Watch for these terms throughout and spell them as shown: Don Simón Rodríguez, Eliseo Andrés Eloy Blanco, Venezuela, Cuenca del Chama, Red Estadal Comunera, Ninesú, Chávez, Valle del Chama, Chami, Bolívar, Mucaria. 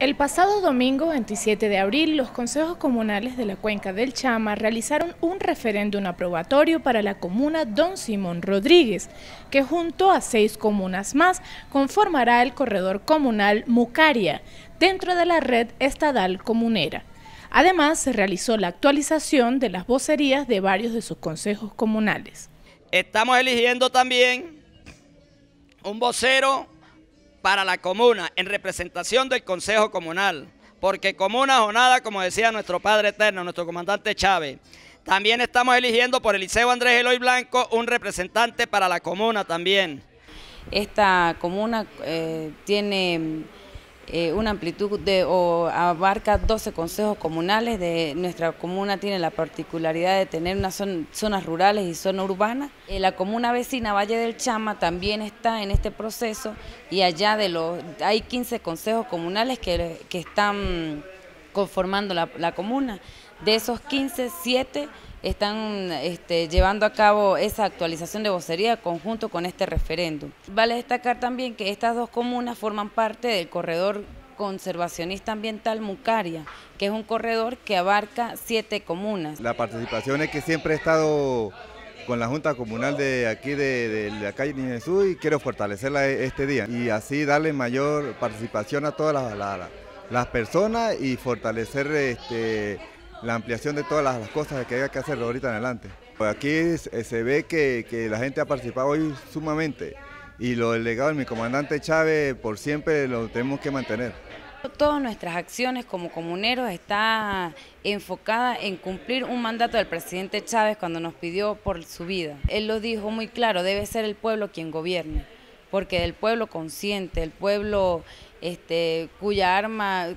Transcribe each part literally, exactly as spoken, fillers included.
El pasado domingo veintisiete de abril, los consejos comunales de la Cuenca del Chama realizaron un referéndum aprobatorio para la comuna Don Simón Rodríguez, que junto a seis comunas más conformará el corredor comunal Mucaria, dentro de la red estadal comunera. Además, se realizó la actualización de las vocerías de varios de sus consejos comunales. Estamos eligiendo también un vocero para la comuna, en representación del Consejo Comunal, porque comuna o nada, como decía nuestro Padre Eterno, nuestro comandante Chávez. También estamos eligiendo por Eliseo Andrés Eloy Blanco un representante para la comuna también. Esta comuna eh, tiene eh, una amplitud de, o abarca doce consejos comunales. De, nuestra comuna tiene la particularidad de tener unas zon, zonas rurales y zonas urbanas. Eh, la comuna vecina Valle del Chama también está en este proceso y allá de los hay quince consejos comunales que, que están conformando la, la comuna. De esos quince, siete están este, llevando a cabo esa actualización de vocería conjunto con este referéndum. Vale destacar también que estas dos comunas forman parte del corredor conservacionista ambiental Mucaria, que es un corredor que abarca siete comunas. La participación es que siempre he estado con la Junta Comunal de aquí de, de la calle Ninesú y quiero fortalecerla este día y así darle mayor participación a todas las, las, las personas y fortalecer este, la ampliación de todas las, las cosas que haya que hacer ahorita en adelante. Aquí se ve que, que la gente ha participado hoy sumamente y lo delegado de mi comandante Chávez por siempre lo tenemos que mantener. Todas nuestras acciones como comuneros está enfocada en cumplir un mandato del presidente Chávez cuando nos pidió por su vida. Él lo dijo muy claro, debe ser el pueblo quien gobierne, porque el pueblo consciente, el pueblo este, cuya arma,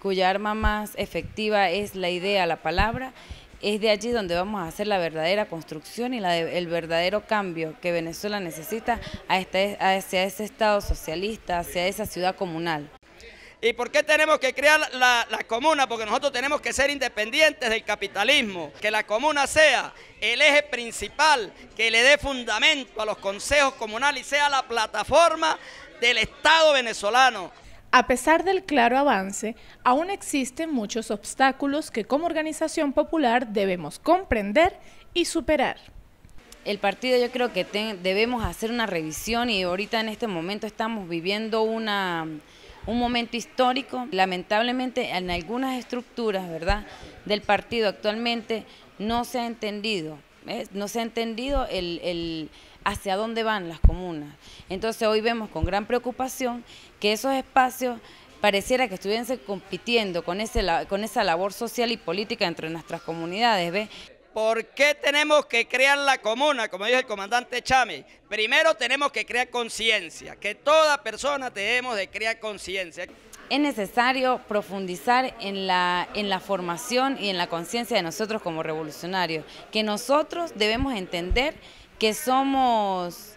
cuya arma más efectiva es la idea, la palabra, es de allí donde vamos a hacer la verdadera construcción y la de, el verdadero cambio que Venezuela necesita hacia ese Estado socialista, hacia esa ciudad comunal. ¿Y por qué tenemos que crear la, la comuna? Porque nosotros tenemos que ser independientes del capitalismo. Que la comuna sea el eje principal, que le dé fundamento a los consejos comunales y sea la plataforma del Estado venezolano. A pesar del claro avance, aún existen muchos obstáculos que como organización popular debemos comprender y superar. El partido yo creo que te, debemos hacer una revisión y ahorita en este momento estamos viviendo una... un momento histórico. Lamentablemente en algunas estructuras, ¿verdad?, del partido actualmente no se ha entendido, ¿eh? no se ha entendido el, el hacia dónde van las comunas. Entonces hoy vemos con gran preocupación que esos espacios pareciera que estuviesen compitiendo con, ese, con esa labor social y política entre nuestras comunidades, ¿ves? ¿Por qué tenemos que crear la comuna? Como dijo el comandante Chami, primero tenemos que crear conciencia, que toda persona tenemos de crear conciencia. Es necesario profundizar en la, en la formación y en la conciencia de nosotros como revolucionarios, que nosotros debemos entender que somos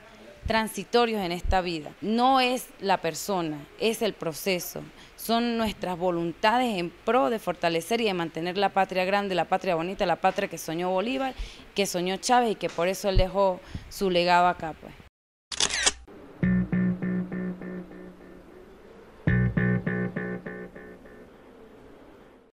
transitorios en esta vida. No es la persona, es el proceso. Son nuestras voluntades en pro de fortalecer y de mantener la patria grande, la patria bonita, la patria que soñó Bolívar, que soñó Chávez y que por eso él dejó su legado acá, pues.